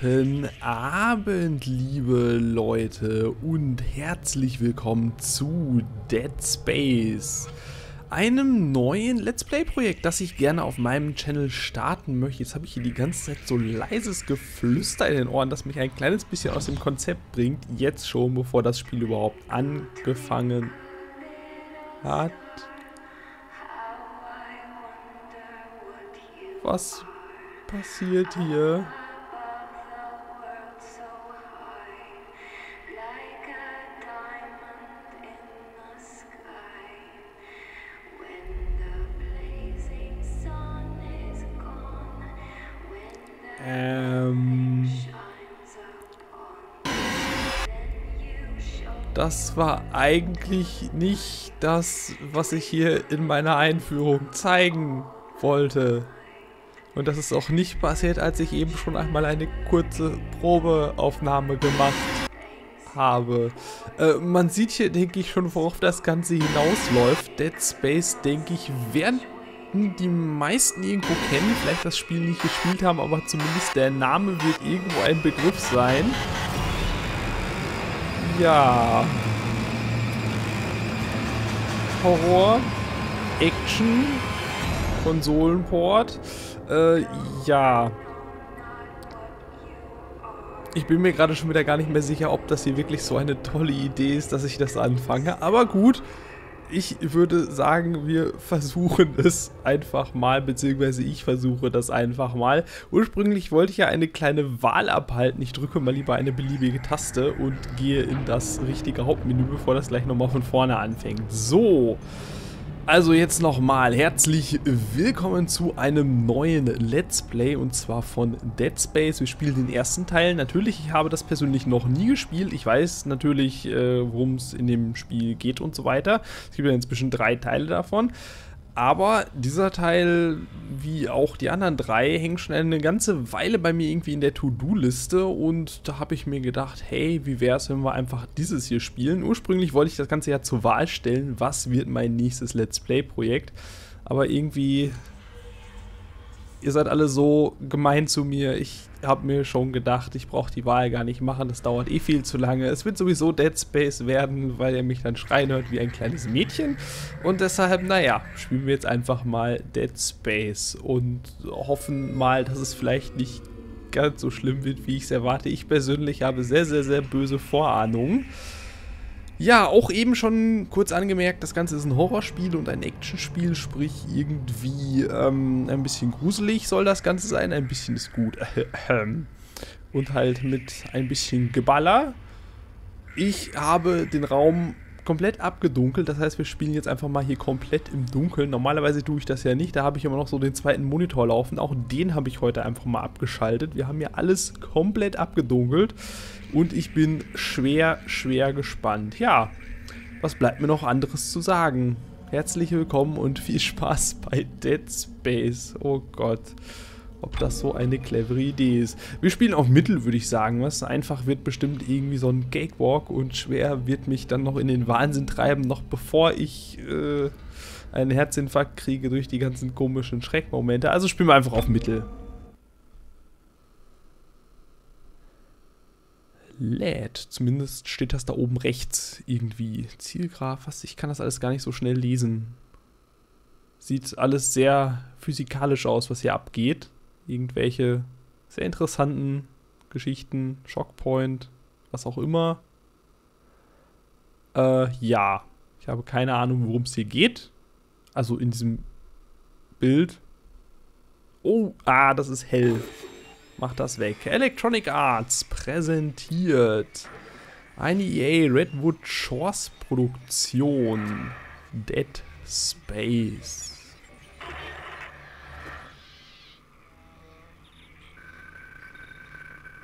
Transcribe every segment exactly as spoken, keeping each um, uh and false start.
Guten Abend, liebe Leute, und herzlich willkommen zu Dead Space, einem neuen Let's Play-Projekt, das ich gerne auf meinem Channel starten möchte. Jetzt habe ich hier die ganze Zeit so leises Geflüster in den Ohren, das mich ein kleines bisschen aus dem Konzept bringt, jetzt schon, bevor das Spiel überhaupt angefangen hat. Was passiert hier? Ähm. Das war eigentlich nicht das, was ich hier in meiner Einführung zeigen wollte. Und das ist auch nicht passiert, als ich eben schon einmal eine kurze Probeaufnahme gemacht habe. Äh, man sieht hier, denke ich, schon, worauf das Ganze hinausläuft. Dead Space, denke ich, werden die meisten irgendwo kennen. Vielleicht das Spiel nicht gespielt haben, aber zumindest der Name wird irgendwo ein Begriff sein. Ja. Horror. Action. Konsolenport. Äh, ja. Ich bin mir gerade schon wieder gar nicht mehr sicher, ob das hier wirklich so eine tolle Idee ist, dass ich das anfange. Aber gut, ich würde sagen, wir versuchen es einfach mal, beziehungsweise ich versuche das einfach mal. Ursprünglich wollte ich ja eine kleine Wahl abhalten. Ich drücke mal lieber eine beliebige Taste und gehe in das richtige Hauptmenü, bevor das gleich nochmal von vorne anfängt. So. Also jetzt nochmal herzlich willkommen zu einem neuen Let's Play, und zwar von Dead Space. Wir spielen den ersten Teil. Natürlich, ich habe das persönlich noch nie gespielt. Ich weiß natürlich, äh, worum es in dem Spiel geht und so weiter. Es gibt ja inzwischen drei Teile davon. Aber dieser Teil, wie auch die anderen drei, hängt schon eine ganze Weile bei mir irgendwie in der To-Do-Liste, und da habe ich mir gedacht, hey, wie wäre es, wenn wir einfach dieses hier spielen? Ursprünglich wollte ich das Ganze ja zur Wahl stellen, was wird mein nächstes Let's Play-Projekt, aber irgendwie, ihr seid alle so gemein zu mir, ich habe mir schon gedacht, ich brauche die Wahl gar nicht machen, das dauert eh viel zu lange. Es wird sowieso Dead Space werden, weil er mich dann schreien hört wie ein kleines Mädchen, und deshalb, naja, spielen wir jetzt einfach mal Dead Space und hoffen mal, dass es vielleicht nicht ganz so schlimm wird, wie ich es erwarte. Ich persönlich habe sehr, sehr, sehr böse Vorahnungen. Ja, auch eben schon kurz angemerkt, das Ganze ist ein Horrorspiel und ein Actionspiel, sprich irgendwie ähm, ein bisschen gruselig soll das Ganze sein, ein bisschen ist gut. Und halt mit ein bisschen Geballer. Ich habe den Raum komplett abgedunkelt, das heißt, wir spielen jetzt einfach mal hier komplett im Dunkeln. Normalerweise tue ich das ja nicht, da habe ich immer noch so den zweiten Monitor laufen, auch den habe ich heute einfach mal abgeschaltet. Wir haben hier alles komplett abgedunkelt und ich bin schwer, schwer gespannt. Ja, was bleibt mir noch anderes zu sagen? Herzlich willkommen und viel Spaß bei Dead Space. Oh Gott. Ob das so eine clevere Idee ist. Wir spielen auf Mittel, würde ich sagen. Was einfach wird bestimmt irgendwie so ein Cakewalk, und schwer wird mich dann noch in den Wahnsinn treiben, noch bevor ich äh, einen Herzinfarkt kriege durch die ganzen komischen Schreckmomente. Also spielen wir einfach auf Mittel. Lädt. Zumindest steht das da oben rechts irgendwie. Zielgraf, was? Ich kann das alles gar nicht so schnell lesen. Sieht alles sehr physikalisch aus, was hier abgeht. Irgendwelche sehr interessanten Geschichten, Shockpoint, was auch immer. Äh, ja. Ich habe keine Ahnung, worum es hier geht. Also in diesem Bild. Oh, ah, das ist hell. Mach das weg. Electronic Arts präsentiert eine E A Redwood Shores Produktion. Dead Space.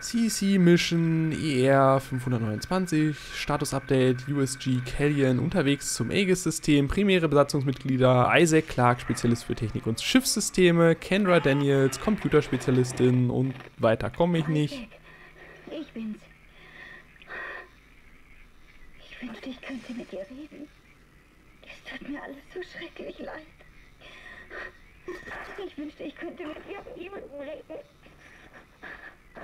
C C Mission E R fünfhundertneunundzwanzig, Status-Update, U S G Kellion unterwegs zum Aegis-System, primäre Besatzungsmitglieder Isaac Clarke, Spezialist für Technik und Schiffssysteme, Kendra Daniels, Computerspezialistin, und weiter komme ich nicht. Ich bin's. Ich wünschte, ich könnte mit dir reden. Es tut mir alles so schrecklich leid. Ich wünschte, ich könnte mit irgendjemandem reden.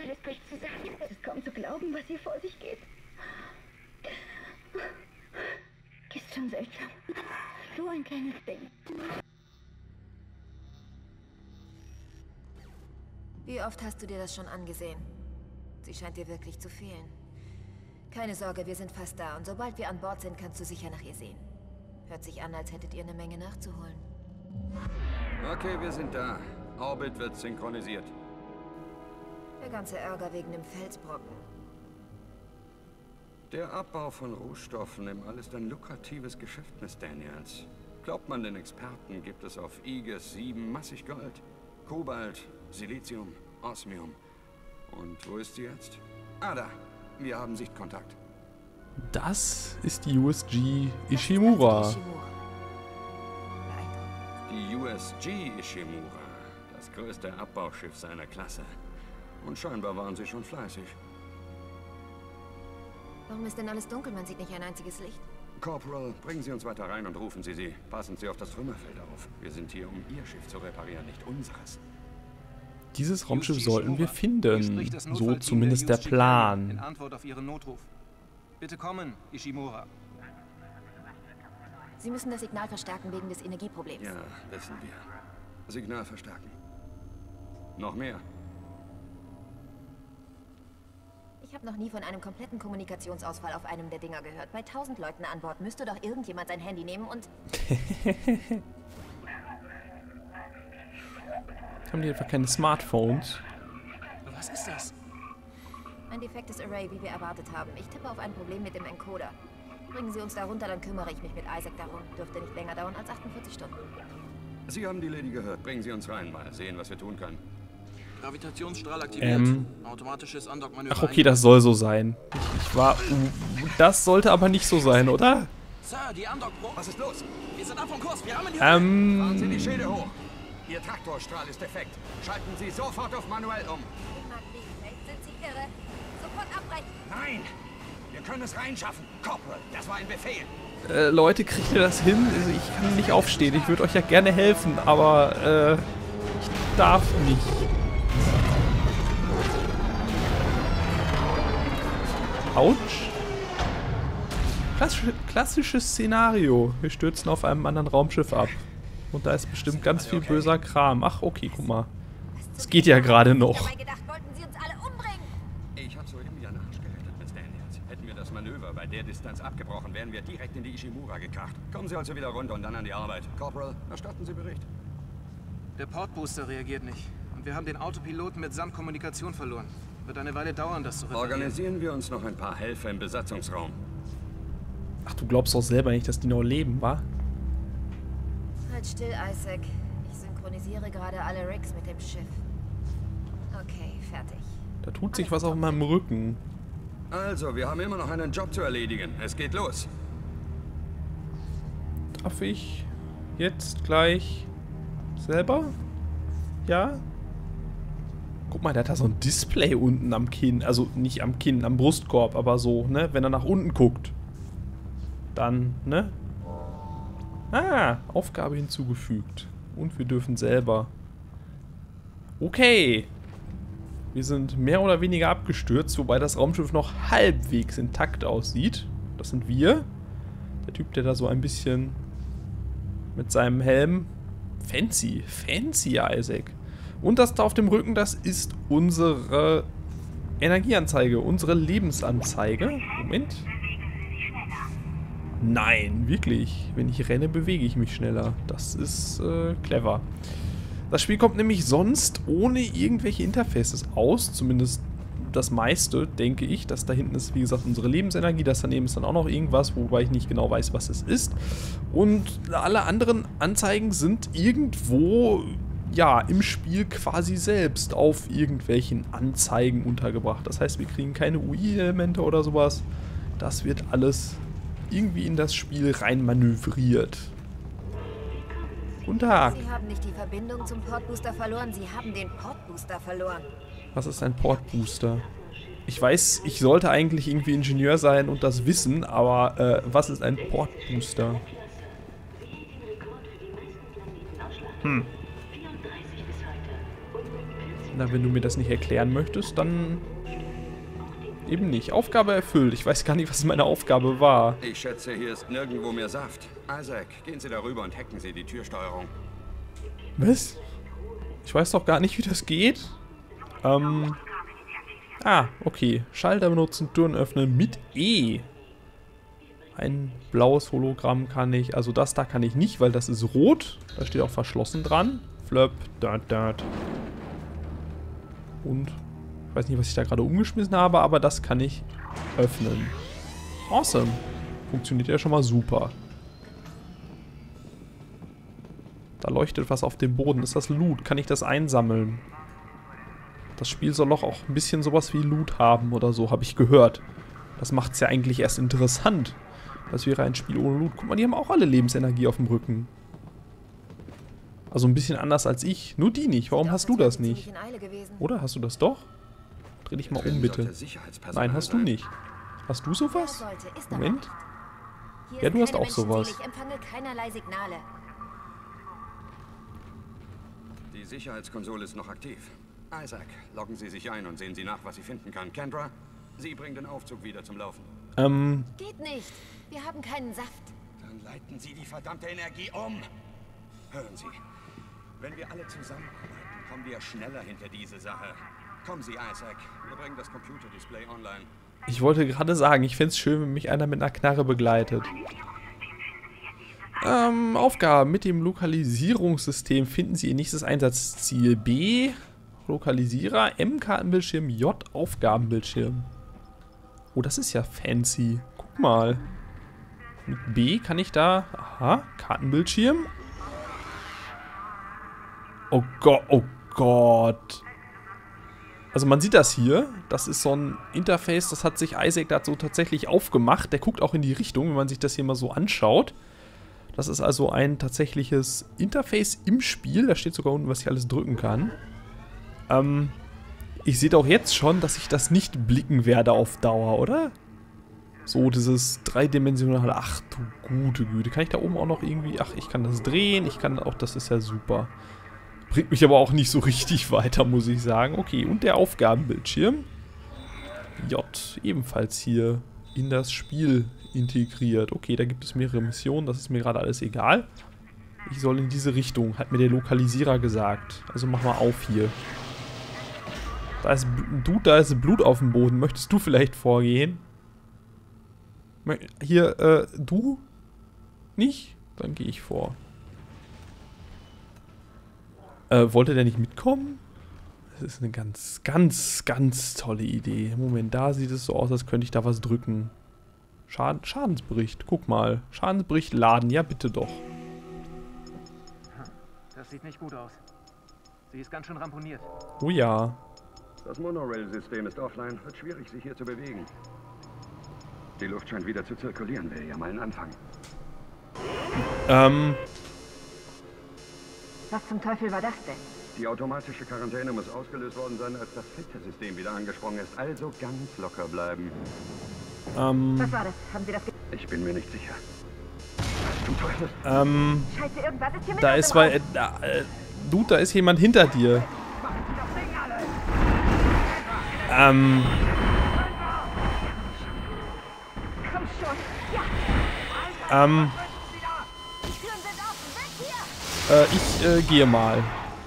Alles bricht zusammen. Es ist kaum zu glauben, was hier vor sich geht. Ist schon seltsam. So ein kleines Ding. Wie oft hast du dir das schon angesehen? Sie scheint dir wirklich zu fehlen. Keine Sorge, wir sind fast da und sobald wir an Bord sind, kannst du sicher nach ihr sehen. Hört sich an, als hättet ihr eine Menge nachzuholen. Okay, wir sind da. Orbit wird synchronisiert. Der ganze Ärger wegen dem Felsbrocken. Der Abbau von Rohstoffen im alles ein lukratives Geschäft, Miss Daniels. Glaubt man den Experten, gibt es auf I G E S sieben massig Gold, Kobalt, Silizium, Osmium. Und wo ist sie jetzt? Ah, da. Wir haben Sichtkontakt. Das ist die U S G Ishimura. Die U S G Ishimura. Das größte Abbauschiff seiner Klasse. Und scheinbar waren sie schon fleißig. Warum ist denn alles dunkel? Man sieht nicht ein einziges Licht. Corporal, bringen Sie uns weiter rein und rufen Sie sie. Passen Sie auf das Trümmerfeld auf. Wir sind hier, um Ihr Schiff zu reparieren, nicht unseres. Dieses Raumschiff sollten wir finden. So zumindest der Plan. In Antwort auf Ihren Notruf. Bitte kommen, Ishimura. Sie müssen das Signal verstärken wegen des Energieproblems. Ja, wissen wir. Signal verstärken. Noch mehr. Ich habe noch nie von einem kompletten Kommunikationsausfall auf einem der Dinger gehört. Bei tausend Leuten an Bord müsste doch irgendjemand sein Handy nehmen und... Haben die einfach keine Smartphones? Was ist das? Ein defektes Array, wie wir erwartet haben. Ich tippe auf ein Problem mit dem Encoder. Bringen Sie uns da runter, dann kümmere ich mich mit Isaac darum. Dürfte nicht länger dauern als achtundvierzig Stunden. Sie haben die Lady gehört. Bringen Sie uns rein, mal sehen, was wir tun können. Gravitationsstrahl aktiviert. Ähm. Automatisches Andockmanöver. Ach okay, das soll so sein. Ich war... Das sollte aber nicht so sein, oder? Sir, die Andockpro... Was ist los? Wir sind ab vom Kurs, wir haben die... Ähm... Fahren Sie die Schilde hoch. Ihr Traktorstrahl ist defekt. Schalten Sie sofort auf manuell um. Sind Sie irre? Sofort abbrechen. Nein! Wir können es reinschaffen. Corporal, das war ein Befehl. Äh, Leute, kriegt ihr das hin? Also ich kann nicht aufstehen. Ich würde euch ja gerne helfen, aber... Äh, ich darf nicht. Autsch. Klassische, klassisches Szenario. Wir stürzen auf einem anderen Raumschiff ab. Und da ist bestimmt ganz viel böser Kram. Ach, okay, guck mal. Es geht ja gerade noch. Ich habe soeben ja nachgerechnet, Miss Daniels. Hätten wir das Manöver bei der Distanz abgebrochen, wären wir direkt in die Ishimura gekracht. Kommen Sie also wieder runter und dann an die Arbeit. Corporal, erstatten Sie Bericht. Der Portbooster reagiert nicht. Und wir haben den Autopiloten mitsamt Kommunikation verloren. Wird eine Weile dauern, das zu reparieren. Organisieren wir uns noch ein paar Helfer im Besatzungsraum. Ach, du glaubst doch selber nicht, dass die noch leben, wa? Halt still, Isaac. Ich synchronisiere gerade alle Rigs mit dem Schiff. Okay, fertig. Da tut sich was auf meinem Rücken. Also, wir haben immer noch einen Job zu erledigen. Es geht los. Darf ich jetzt gleich selber? Ja? Guck mal, der hat da so ein Display unten am Kinn. Also nicht am Kinn, am Brustkorb, aber so, ne? Wenn er nach unten guckt. Dann, ne? Ah, Aufgabe hinzugefügt. Und wir dürfen selber. Okay. Wir sind mehr oder weniger abgestürzt, wobei das Raumschiff noch halbwegs intakt aussieht. Das sind wir. Der Typ, der da so ein bisschen mit seinem Helm... Fancy, fancy, Isaac. Und das da auf dem Rücken, das ist unsere Energieanzeige, unsere Lebensanzeige. Moment. Nein, wirklich. Wenn ich renne, bewege ich mich schneller. Das ist äh, clever. Das Spiel kommt nämlich sonst ohne irgendwelche Interfaces aus. Zumindest das meiste, denke ich. Das da hinten ist, wie gesagt, unsere Lebensenergie. Das daneben ist dann auch noch irgendwas, wobei ich nicht genau weiß, was es ist. Und alle anderen Anzeigen sind irgendwo... ja, im Spiel quasi selbst auf irgendwelchen Anzeigen untergebracht. Das heißt, wir kriegen keine U I-Elemente oder sowas. Das wird alles irgendwie in das Spiel rein manövriert. Guten Tag. Sie haben nicht die Verbindung zum Portbooster verloren, Sie haben den Portbooster verloren. Was ist ein Portbooster? Ich weiß, ich sollte eigentlich irgendwie Ingenieur sein und das wissen, aber äh, was ist ein Portbooster? Hm. Na, wenn du mir das nicht erklären möchtest, dann eben nicht. Aufgabe erfüllt. Ich weiß gar nicht, was meine Aufgabe war. Ich schätze, hier ist nirgendwo mehr Saft. Isaac, gehen Sie darüber und hacken Sie die Türsteuerung. Was? Ich weiß doch gar nicht, wie das geht. Ähm. Ah, okay. Schalter benutzen, Türen öffnen mit E. Ein blaues Hologramm kann ich. Also das da kann ich nicht, weil das ist rot. Da steht auch verschlossen dran. Flöp, dört, dört. Und ich weiß nicht, was ich da gerade umgeschmissen habe, aber das kann ich öffnen. Awesome. Funktioniert ja schon mal super. Da leuchtet was auf dem Boden. Ist das Loot? Kann ich das einsammeln? Das Spiel soll doch auch ein bisschen sowas wie Loot haben oder so, habe ich gehört. Das macht es ja eigentlich erst interessant. Das wäre ein Spiel ohne Loot. Guck mal, die haben auch alle Lebensenergie auf dem Rücken. Also ein bisschen anders als ich. Nur die nicht. Warum hast du das nicht? Oder hast du das doch? Dreh dich mal um, bitte. Nein, hast du nicht. Hast du sowas? Moment. Ja, du hast auch sowas. Die Sicherheitskonsole ist noch aktiv. Isaac, loggen Sie sich ein und sehen Sie nach, was Sie finden kann. Kendra, Sie bringen den Aufzug wieder zum Laufen. Ähm. Geht nicht. Wir haben keinen Saft. Dann leiten Sie die verdammte Energie um. Hören Sie, wenn wir alle zusammenarbeiten, kommen wir schneller hinter diese Sache. Kommen Sie, Isaac. Wir bringen das Computerdisplay online. Ich wollte gerade sagen, ich fände es schön, wenn mich einer mit einer Knarre begleitet. Ähm, Aufgabe. Mit dem Lokalisierungssystem finden Sie Ihr nächstes Einsatzziel. B. Lokalisierer. M. Kartenbildschirm. J. Aufgabenbildschirm. Oh, das ist ja fancy. Guck mal. Mit B kann ich da... Aha. Kartenbildschirm. Oh Gott, oh Gott. Also man sieht das hier. Das ist so ein Interface, das hat sich Isaac dazu tatsächlich aufgemacht. Der guckt auch in die Richtung, wenn man sich das hier mal so anschaut. Das ist also ein tatsächliches Interface im Spiel. Da steht sogar unten, was ich alles drücken kann. Ähm, ich sehe doch jetzt schon, dass ich das nicht blicken werde auf Dauer, oder? So, dieses dreidimensionale... Ach du gute Güte. Kann ich da oben auch noch irgendwie... Ach, ich kann das drehen. Ich kann auch... Das ist ja super. Bringt mich aber auch nicht so richtig weiter, muss ich sagen. Okay, und der Aufgabenbildschirm. J, ebenfalls hier in das Spiel integriert. Okay, da gibt es mehrere Missionen, das ist mir gerade alles egal. Ich soll in diese Richtung, hat mir der Lokalisierer gesagt. Also mach mal auf hier. Da ist, Dude, da ist Blut auf dem Boden. Möchtest du vielleicht vorgehen? Hier, äh, du? Nicht? Dann gehe ich vor. Äh, wollte der nicht mitkommen? Das ist eine ganz, ganz, ganz tolle Idee. Moment, da sieht es so aus, als könnte ich da was drücken. Schad- Schadensbericht, guck mal. Schadensbericht laden, ja bitte doch. Das sieht nicht gut aus. Sie ist ganz schön ramponiert. Oh ja. Das Monorail-System ist offline, wird schwierig, sich hier zu bewegen. Die Luft scheint wieder zu zirkulieren, wäre ja mal ein Anfang. Ähm... Was zum Teufel war das denn? Die automatische Quarantäne muss ausgelöst worden sein, als das Filtersystem wieder angesprungen ist. Also ganz locker bleiben. Ähm... Was war das? Haben Sie das ge... Ich bin mir nicht sicher. Was zum Teufel? Ähm... Scheiße, irgendwas ist hier mit... Da ist bei... Äh, äh, Dude, da ist jemand hinter dir. Ähm... Komm schon. Ja. Ähm... Äh, ich äh, gehe mal.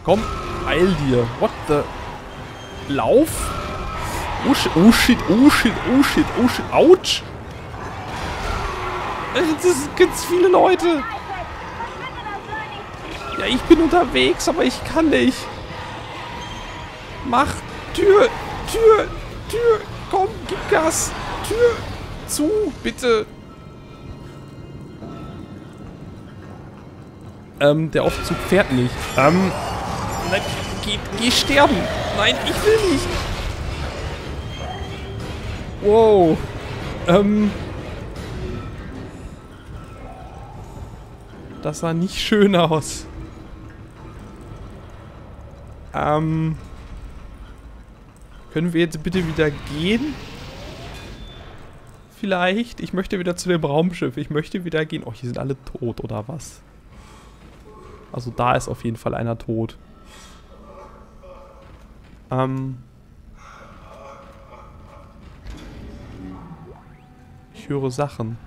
Komm, eil dir. What the... Lauf? Oh shit, oh shit, oh shit, oh shit, oh shit. Autsch! Das sind ganz viele Leute. Ja, ich bin unterwegs, aber ich kann nicht. Mach Tür, Tür, Tür. Komm, gib Gas. Tür zu, bitte. Ähm, der Aufzug fährt nicht. Ähm, nein, geh, geh sterben. Nein, ich will nicht. Wow. Ähm. Das sah nicht schön aus. Ähm. Können wir jetzt bitte wieder gehen? Vielleicht. Ich möchte wieder zu dem Raumschiff. Ich möchte wieder gehen. Oh, hier sind alle tot, oder was? Also da ist auf jeden Fall einer tot. Ähm ich höre Sachen.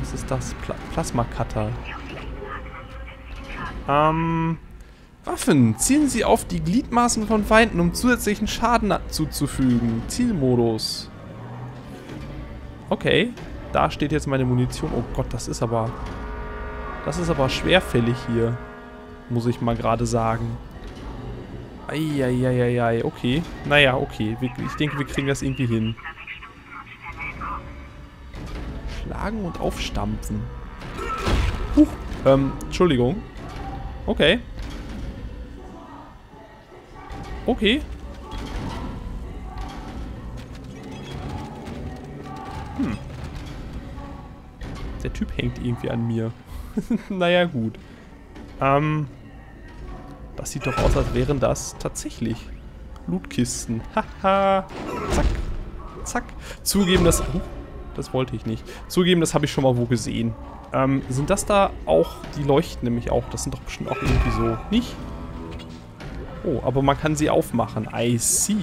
Was ist das? Pla Plasma-Cutter. Ähm Waffen. Zielen Sie auf die Gliedmaßen von Feinden, um zusätzlichen Schaden zuzufügen. Zielmodus. Okay. Da steht jetzt meine Munition. Oh Gott, das ist aber... Das ist aber schwerfällig hier. Muss ich mal gerade sagen. Eieieiei. Okay. Naja, okay. Ich denke, wir kriegen das irgendwie hin. Schlagen und aufstampfen. Huch. Ähm, Entschuldigung. Okay. Okay. Hm. Der Typ hängt irgendwie an mir. Naja, gut. Ähm. Das sieht doch aus, als wären das tatsächlich Lootkisten. Haha. Zack. Zack. Zugeben, das... Oh, das wollte ich nicht. Zugeben, das habe ich schon mal wo gesehen. Ähm, sind das da auch... Die leuchten nämlich auch. Das sind doch bestimmt auch irgendwie so. Nicht? Oh, aber man kann sie aufmachen. I see.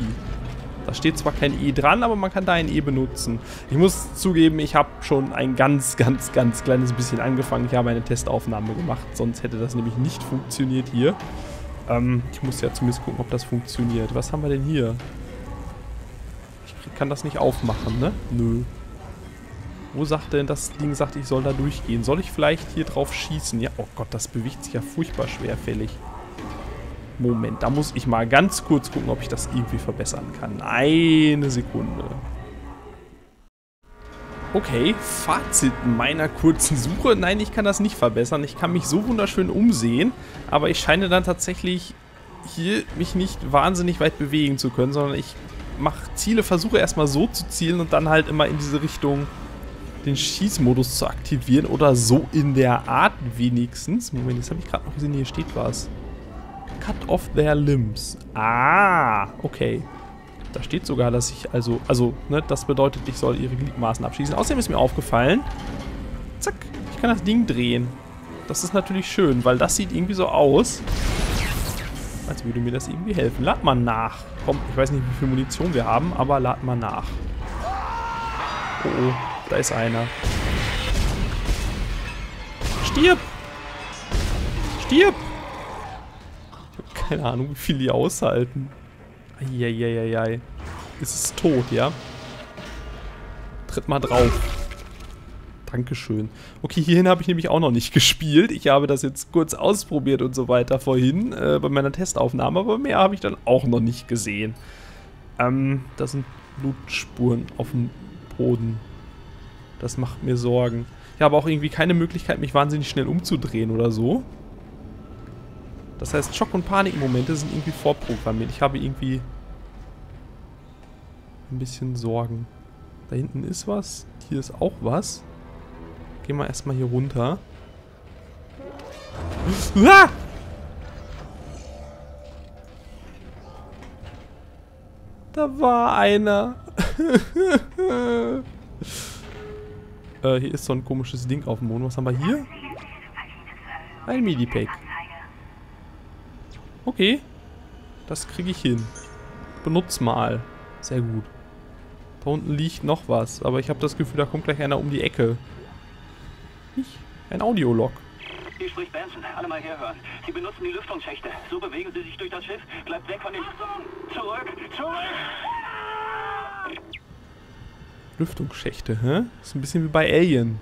Da steht zwar kein E dran, aber man kann da ein E benutzen. Ich muss zugeben, ich habe schon ein ganz, ganz, ganz kleines bisschen angefangen. Ich habe eine Testaufnahme gemacht, sonst hätte das nämlich nicht funktioniert hier. Ähm, ich muss ja zumindest gucken, ob das funktioniert. Was haben wir denn hier? Ich kann das nicht aufmachen, ne? Nö. Wo sagt denn das Ding, sagt, ich soll da durchgehen? Soll ich vielleicht hier drauf schießen? Ja, oh Gott, das bewegt sich ja furchtbar schwerfällig. Moment, da muss ich mal ganz kurz gucken, ob ich das irgendwie verbessern kann. Eine Sekunde. Okay, Fazit meiner kurzen Suche. Nein, ich kann das nicht verbessern. Ich kann mich so wunderschön umsehen, aber ich scheine dann tatsächlich hier mich nicht wahnsinnig weit bewegen zu können, sondern ich mache Ziele, versuche erstmal so zu zielen und dann halt immer in diese Richtung den Schießmodus zu aktivieren oder so in der Art wenigstens. Moment, jetzt habe ich gerade noch gesehen, hier steht was. Cut off their limbs. Ah, okay. Da steht sogar, dass ich also... Also, ne, das bedeutet, ich soll ihre Gliedmaßen abschießen. Außerdem ist mir aufgefallen... Zack, ich kann das Ding drehen. Das ist natürlich schön, weil das sieht irgendwie so aus, als würde mir das irgendwie helfen. Lad mal nach. Komm, ich weiß nicht, wie viel Munition wir haben, aber lad mal nach. Oh, oh, da ist einer. Stirb! Stirb! Keine Ahnung, wie viel die aushalten. Eieieiei. Es ist tot, ja? Tritt mal drauf. Dankeschön. Okay, hierhin habe ich nämlich auch noch nicht gespielt. Ich habe das jetzt kurz ausprobiert und so weiter vorhin äh, bei meiner Testaufnahme, aber mehr habe ich dann auch noch nicht gesehen. Ähm, da sind Blutspuren auf dem Boden. Das macht mir Sorgen. Ich habe auch irgendwie keine Möglichkeit, mich wahnsinnig schnell umzudrehen oder so. Das heißt, Schock- und Panikmomente sind irgendwie vorprogrammiert. Ich habe irgendwie ein bisschen Sorgen. Da hinten ist was. Hier ist auch was. Gehen wir erstmal hier runter. Ah! Da war einer. äh, hier ist so ein komisches Ding auf dem Boden. Was haben wir hier? Ein Medipack. Okay, das kriege ich hin. Benutz mal. Sehr gut. Da unten liegt noch was, aber ich habe das Gefühl, da kommt gleich einer um die Ecke. Ich? Ein Audiolog. Hier spricht Benson. Alle mal herhören. Sie benutzen die Lüftungsschächte. So bewegen Sie sich durch das Schiff. Bleibt weg von den... Zurück! Zurück! Lüftungsschächte, hä? Ist ein bisschen wie bei Alien.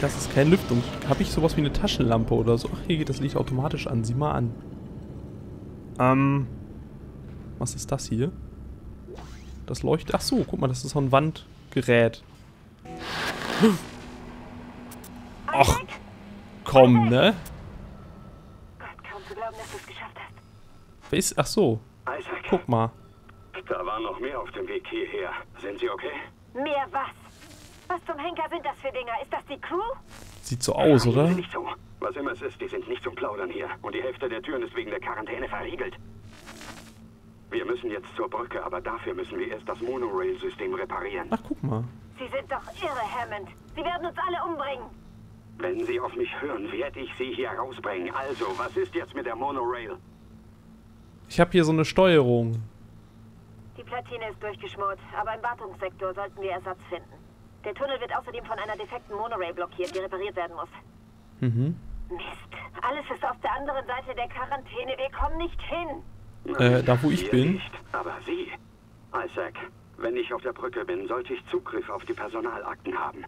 Das ist kein Lüftung. Habe ich sowas wie eine Taschenlampe oder so? Ach, hier geht das Licht automatisch an. Sieh mal an. Ähm. Was ist das hier? Das leuchtet. Ach so, guck mal, das ist so ein Wandgerät. Ach, komm, ne? Gott, kaum zu glauben, dass du es geschafft hast. Weiß, ach so. Guck mal. Da war noch mehr auf dem Weg hierher. Sind Sie okay? Mehr was? Was zum Henker sind das für Dinger? Ist das die Crew? Sieht so aus, oder? Nicht so. Was immer es ist, die sind nicht zum Plaudern hier. Und die Hälfte der Türen ist wegen der Quarantäne verriegelt. Wir müssen jetzt zur Brücke, aber dafür müssen wir erst das Monorail-System reparieren. Ach, guck mal. Sie sind doch irre, Hammond. Sie werden uns alle umbringen. Wenn Sie auf mich hören, werde ich Sie hier rausbringen. Also, was ist jetzt mit der Monorail? Ich habe hier so eine Steuerung. Die Platine ist durchgeschmort, aber im Wartungssektor sollten wir Ersatz finden. Der Tunnel wird außerdem von einer defekten Monorail blockiert, die repariert werden muss. Mhm. Mist, alles ist auf der anderen Seite der Quarantäne, wir kommen nicht hin. Äh, da wo ich bin. Nicht, aber Sie, Isaac, wenn ich auf der Brücke bin, sollte ich Zugriff auf die Personalakten haben.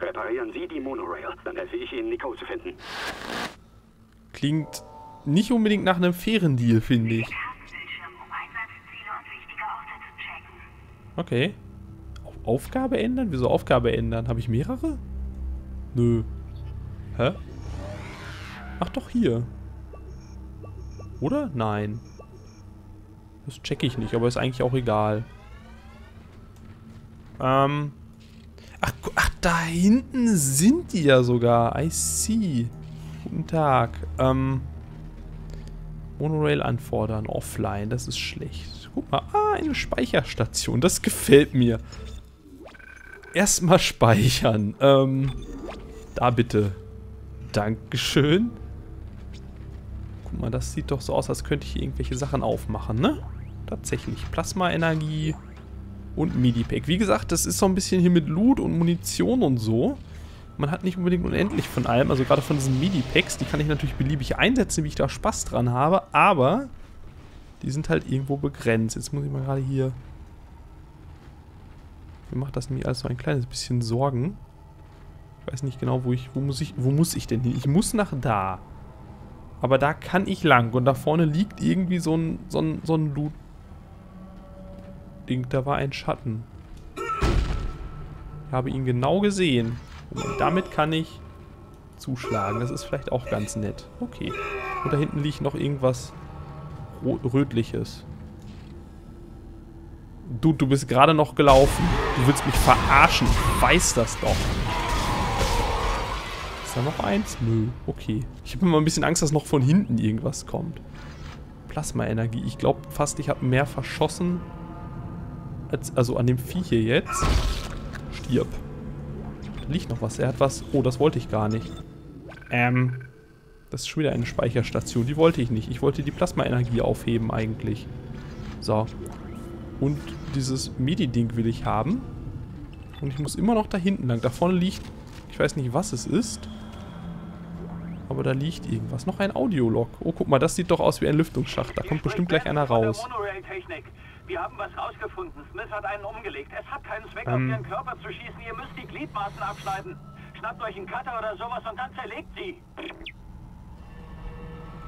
Reparieren Sie die Monorail, dann helfe ich Ihnen, Nico zu finden. Klingt nicht unbedingt nach einem fairen Deal, finde ich. Okay. Aufgabe ändern? Wieso Aufgabe ändern? Habe ich mehrere? Nö. Hä? Ach doch, hier. Oder? Nein. Das checke ich nicht, aber ist eigentlich auch egal. Ähm. Ach, ach, da hinten sind die ja sogar. I see. Guten Tag. Ähm. Monorail anfordern. Offline. Das ist schlecht. Guck mal. Ah, eine Speicherstation. Das gefällt mir. Erstmal speichern. Ähm. Da bitte. Dankeschön. Guck mal, das sieht doch so aus, als könnte ich hier irgendwelche Sachen aufmachen, ne? Tatsächlich. Plasma-Energie und Medipack. Wie gesagt, das ist so ein bisschen hier mit Loot und Munition und so. Man hat nicht unbedingt unendlich von allem, also gerade von diesen Medipacks, die kann ich natürlich beliebig einsetzen, wie ich da Spaß dran habe, aber die sind halt irgendwo begrenzt. Jetzt muss ich mal gerade hier... Mir macht das nämlich alles so ein kleines bisschen Sorgen. Ich weiß nicht genau, wo ich... Wo muss ich, wo muss ich denn hin? Ich muss nach da. Aber da kann ich lang. Und da vorne liegt irgendwie so ein... So ein, so ein Loot-Ding. Da war ein Schatten. Ich habe ihn genau gesehen. Und damit kann ich zuschlagen. Das ist vielleicht auch ganz nett. Okay. Und da hinten liegt noch irgendwas Rötliches. Dude, du bist gerade noch gelaufen. Du willst mich verarschen. Ich weiß das doch. Ist da noch eins? Nö. Okay. Ich habe immer ein bisschen Angst, dass noch von hinten irgendwas kommt. Plasma-Energie. Ich glaube fast, ich habe mehr verschossen. Als, also an dem Vieh hier jetzt. Stirb. Da liegt noch was. Er hat was. Oh, das wollte ich gar nicht. Ähm. Das ist schon wieder eine Speicherstation. Die wollte ich nicht. Ich wollte die Plasma-Energie aufheben eigentlich. So. Und dieses Medi-Ding will ich haben. Und ich muss immer noch da hinten lang. Da vorne liegt... Ich weiß nicht, was es ist. Aber da liegt irgendwas. Noch ein Audiolog. Oh, guck mal, das sieht doch aus wie ein Lüftungsschacht. Da kommt bestimmt gleich einer raus. Wir haben was rausgefunden. Smith hat einen umgelegt. Es hat keinen Zweck, ähm. auf ihren Körper zu schießen. Ihr müsst die Gliedmaßen abschneiden. Schnappt euch einen Cutter oder sowas und dann zerlegt sie.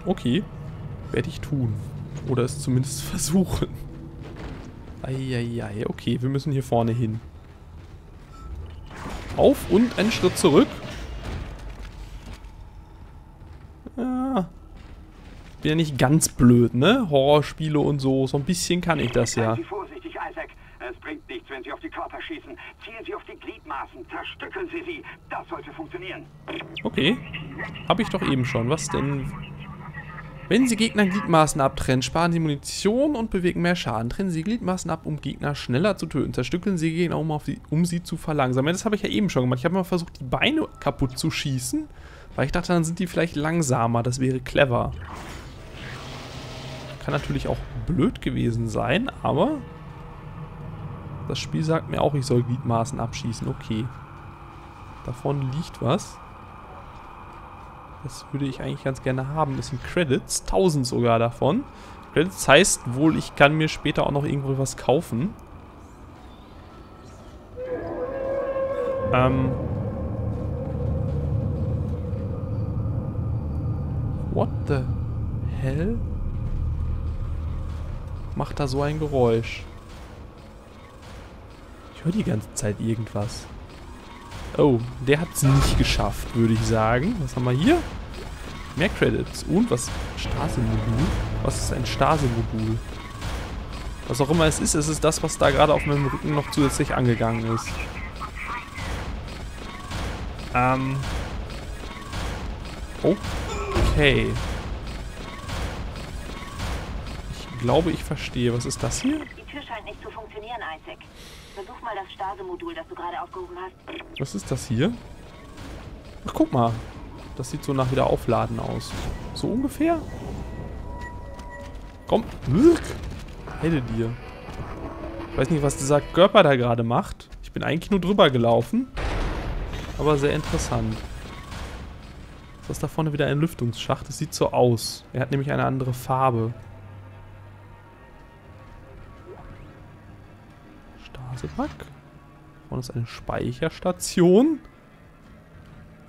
Okay. Werde ich tun. Oder es zumindest versuchen. Eieiei. Okay, wir müssen hier vorne hin. Auf und einen Schritt zurück. Ja. Bin ja nicht ganz blöd, ne? Horrorspiele und so. So ein bisschen kann ich das ja. Seien Sie vorsichtig, Isaac. Es bringt nichts, wenn Sie auf die Körper schießen. Zielen Sie auf die Gliedmaßen. Zerstückeln Sie sie. Das sollte funktionieren. Okay. Habe ich doch eben schon. Was denn? Wenn Sie Gegner Gliedmaßen abtrennen, sparen Sie Munition und bewirken mehr Schaden. Trennen Sie Gliedmaßen ab, um Gegner schneller zu töten. Zerstückeln Sie Gegner, um, auf die, um sie zu verlangsamen. Das habe ich ja eben schon gemacht. Ich habe mal versucht, die Beine kaputt zu schießen, weil ich dachte, dann sind die vielleicht langsamer. Das wäre clever. Kann natürlich auch blöd gewesen sein, aber das Spiel sagt mir auch, ich soll Gliedmaßen abschießen. Okay. Da vorne liegt was. Das würde ich eigentlich ganz gerne haben. Das sind Credits. tausend sogar davon. Credits heißt wohl, ich kann mir später auch noch irgendwo was kaufen. Ähm. What the hell? Macht da so ein Geräusch? Ich höre die ganze Zeit irgendwas. Oh, der hat es nicht geschafft, würde ich sagen. Was haben wir hier? Mehr Credits. Und was? Stase-Modul? Was ist ein Stase-Modul? Was auch immer es ist, es ist das, was da gerade auf meinem Rücken noch zusätzlich angegangen ist. Ähm. Okay. Ich glaube, ich verstehe. Was ist das hier? Die Tür scheint nicht zu funktionieren, Isaac. Versuch mal das Stase-Modul, das du gerade aufgehoben hast. Was ist das hier? Ach, guck mal. Das sieht so nach wieder aufladen aus. So ungefähr? Komm. Hätte dir. Ich weiß nicht, was dieser Körper da gerade macht. Ich bin eigentlich nur drüber gelaufen. Aber sehr interessant. Ist das da vorne wieder ein Lüftungsschacht? Das sieht so aus. Er hat nämlich eine andere Farbe. Stasepack. Vorne ist eine Speicherstation.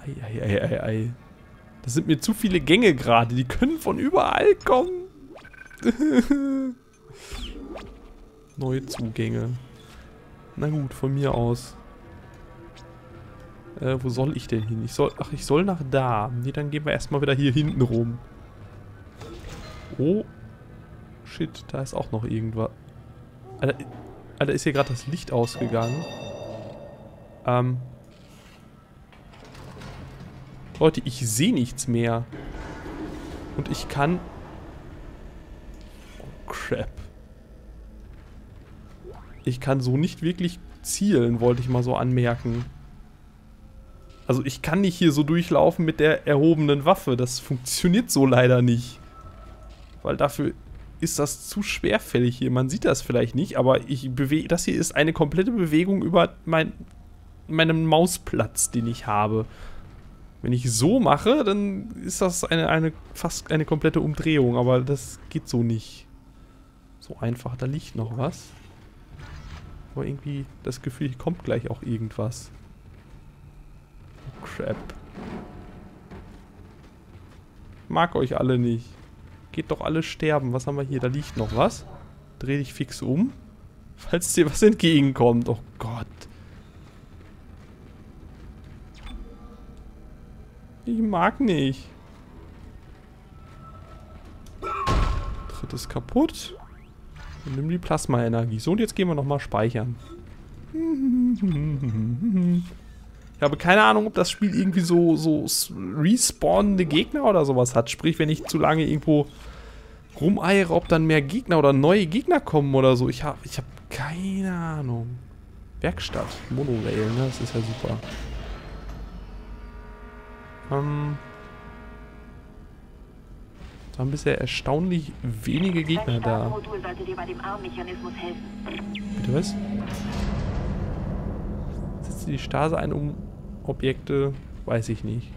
Ei, ei, ei, ei, ei. Das sind mir zu viele Gänge gerade. Die können von überall kommen. Neue Zugänge. Na gut, von mir aus. Äh, wo soll ich denn hin? Ich soll, ach, ich soll nach da. Nee, dann gehen wir erstmal wieder hier hinten rum. Oh. Shit, da ist auch noch irgendwas. Alter, Alter ist hier gerade das Licht ausgegangen. Ähm. Leute, ich sehe nichts mehr. Und ich kann... Oh, crap. Ich kann so nicht wirklich zielen, wollte ich mal so anmerken. Also ich kann nicht hier so durchlaufen mit der erhobenen Waffe. Das funktioniert so leider nicht. Weil dafür ist das zu schwerfällig hier. Man sieht das vielleicht nicht, aber ich bewege... Das hier ist eine komplette Bewegung über mein, meinen Mausplatz, den ich habe. Wenn ich so mache, dann ist das eine, eine fast eine komplette Umdrehung. Aber das geht so nicht. So einfach. Da liegt noch was. Aber irgendwie das Gefühl, hier kommt gleich auch irgendwas. Oh, crap. Ich mag euch alle nicht. Geht doch alle sterben. Was haben wir hier? Da liegt noch was. Dreh dich fix um. Falls dir was entgegenkommt. Oh Gott. Ich mag nicht. Tritt ist kaputt. Und nimm die Plasma-Energie. So, und jetzt gehen wir nochmal speichern. Ich habe keine Ahnung, ob das Spiel irgendwie so, so respawnende Gegner oder sowas hat. Sprich, wenn ich zu lange irgendwo rumeiere, ob dann mehr Gegner oder neue Gegner kommen oder so. Ich habe ich hab keine Ahnung. Werkstatt. Monorail, ne? Das ist ja super. Ähm... Es waren bisher erstaunlich wenige Gegner da. Bitte was? Setzt die Stase ein, um Objekte... Weiß ich nicht.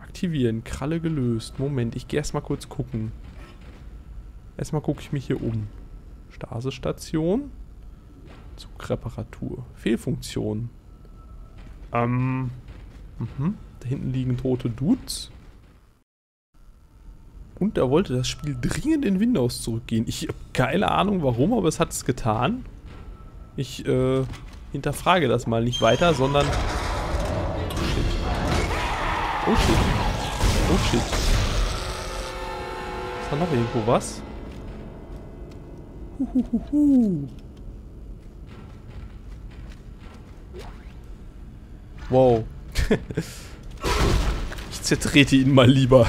Aktivieren. Kralle gelöst. Moment, ich gehe erstmal kurz gucken. Erstmal gucke ich mich hier um. Stase-Station. Zugreparatur. Fehlfunktion. Ähm. Mhm. Da hinten liegen tote Dudes. Und da wollte das Spiel dringend in Windows zurückgehen. Ich habe keine Ahnung warum, aber es hat es getan. Ich äh, hinterfrage das mal nicht weiter, sondern... Oh shit. Oh shit. Oh shit. Ist da noch irgendwo was? Huhuhuhu. Wow. Ich zertrete ihn mal lieber.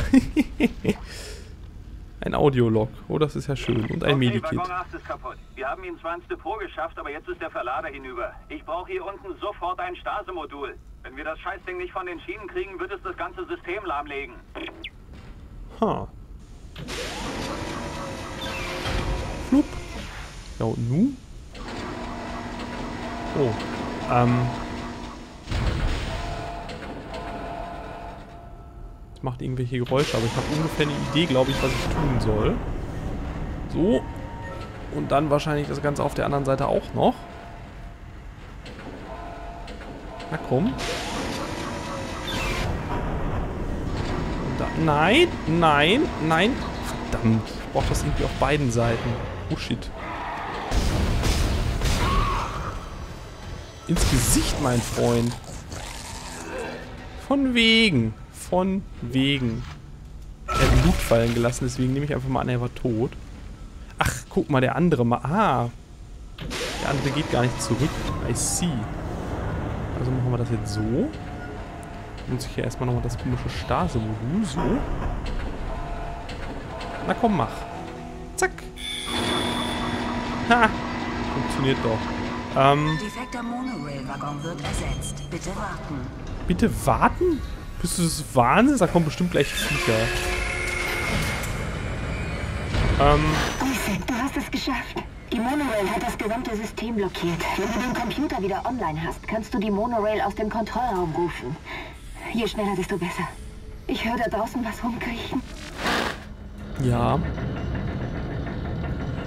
Ein Audiolog. Oh, das ist ja schön. Und ein okay, Medikit. Waggon acht ist kaputt. Wir haben ihn zwar ins Depot geschafft, aber jetzt ist der Verlader hinüber. Ich brauche hier unten sofort ein Stase-Modul. Wenn wir das Scheißding nicht von den Schienen kriegen, wird es das ganze System lahmlegen. Ha. Huh. Flup. Ja, und nun? Oh. Ähm. Macht irgendwelche Geräusche, aber ich habe ungefähr eine Idee, glaube ich, was ich tun soll. So. Und dann wahrscheinlich das Ganze auf der anderen Seite auch noch. Na komm. Da, nein, nein, nein. Verdammt. Ich brauche das irgendwie auf beiden Seiten. Oh shit. Ins Gesicht, mein Freund. Von wegen. Von wegen. Er hat Blut fallen gelassen, deswegen nehme ich einfach mal an, er war tot. Ach, guck mal, der andere mal. Ah. Der andere geht gar nicht zurück. I see. Also machen wir das jetzt so. Muss ich hier erstmal nochmal das komische Stase-Modul. So. Na komm, mach. Zack. Ha. Funktioniert doch. Ähm. Defekter Monorail-Waggon wird ersetzt. Bitte warten. Bitte warten? Bist du das Wahnsinn? Da kommen bestimmt gleich Viecher. Ähm. Isaac, du hast es geschafft. Die Monorail hat das gesamte System blockiert. Wenn du den Computer wieder online hast, kannst du die Monorail aus dem Kontrollraum rufen. Je schneller, desto besser. Ich höre da draußen was rumkriechen. Ja.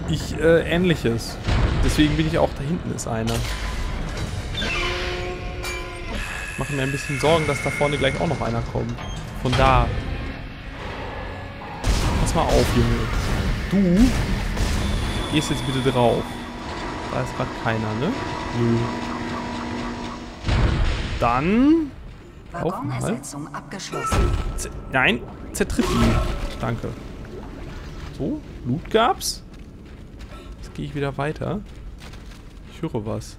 Ich, äh, ähnliches. Deswegen bin ich auch da hinten, ist einer. Mache mir ein bisschen Sorgen, dass da vorne gleich auch noch einer kommt. Von da. Pass mal auf, Junge. Du gehst jetzt bitte drauf. Da ist gerade keiner, ne? Nö. Dann. Waggonersetzung abgeschlossen. Z Nein, zertritt ihn. Danke. So, Loot gab's. Jetzt gehe ich wieder weiter. Ich höre was.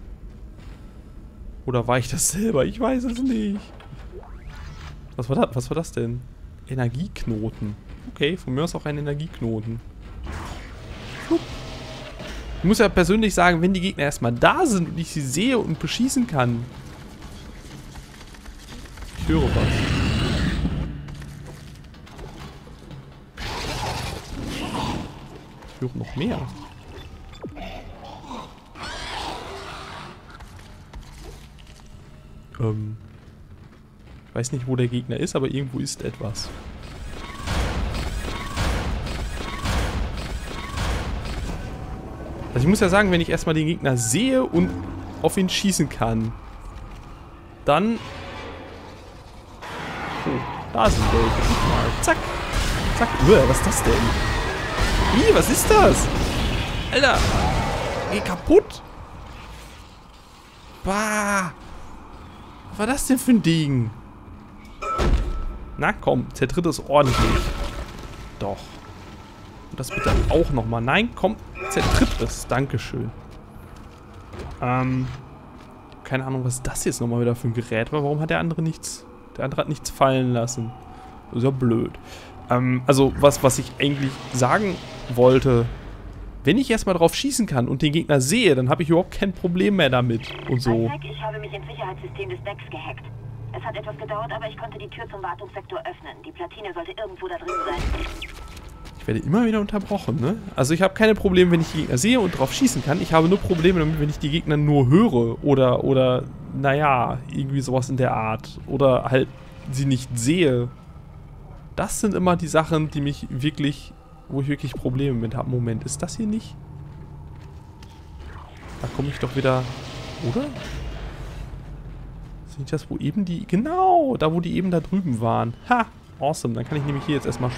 Oder war ich das selber? Ich weiß es nicht. Was war das, was war das denn? Energieknoten. Okay, von mir aus auch ein Energieknoten. Ich muss ja persönlich sagen, wenn die Gegner erstmal da sind und ich sie sehe und beschießen kann. Ich höre was. Ich höre noch mehr. Ähm. Ich weiß nicht, wo der Gegner ist, aber irgendwo ist etwas. Also ich muss ja sagen, wenn ich erstmal den Gegner sehe und auf ihn schießen kann, dann... Oh, da sind welche. Guck mal. Zack. Zack. Uah, was ist das denn? Ih, was ist das? Alter. Geh kaputt. Bah. Was war das denn für ein Ding? Na komm, zertritt es ordentlich. Doch. Und das bitte auch nochmal. Nein, komm, zertritt es. Dankeschön. Ähm. Keine Ahnung, was das jetzt nochmal wieder für ein Gerät war. Warum hat der andere nichts... Der andere hat nichts fallen lassen. Das ist ja blöd. Ähm, also, was, was ich eigentlich sagen wollte... Wenn ich erstmal drauf schießen kann und den Gegner sehe, dann habe ich überhaupt kein Problem mehr damit und so. Isaac, ich habe mich ins Sicherheitssystem des Decks gehackt. Es hat etwas gedauert, aber ich konnte die Tür zum Wartungssektor öffnen. Die Platine sollte irgendwo da drin sein. Ich werde immer wieder unterbrochen, ne? Also ich habe keine Probleme, wenn ich die Gegner sehe und drauf schießen kann. Ich habe nur Probleme damit, wenn ich die Gegner nur höre oder, oder, naja, irgendwie sowas in der Art. Oder halt sie nicht sehe. Das sind immer die Sachen, die mich wirklich... Wo ich wirklich Probleme mit habe. Moment, ist das hier nicht? Da komme ich doch wieder... Oder? Ist nicht das, wo eben die... Genau, da wo die eben da drüben waren. Ha! Awesome. Dann kann ich nämlich hier jetzt erstmal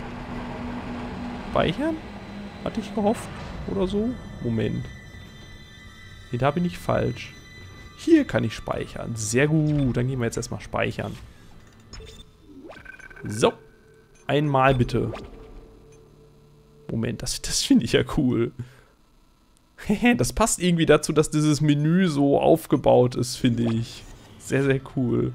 speichern. Hatte ich gehofft. Oder so. Moment. Nee, da bin ich falsch. Hier kann ich speichern. Sehr gut. Dann gehen wir jetzt erstmal speichern. So. Einmal bitte. Moment, das, das finde ich ja cool. Das passt irgendwie dazu, dass dieses Menü so aufgebaut ist, finde ich. Sehr, sehr cool.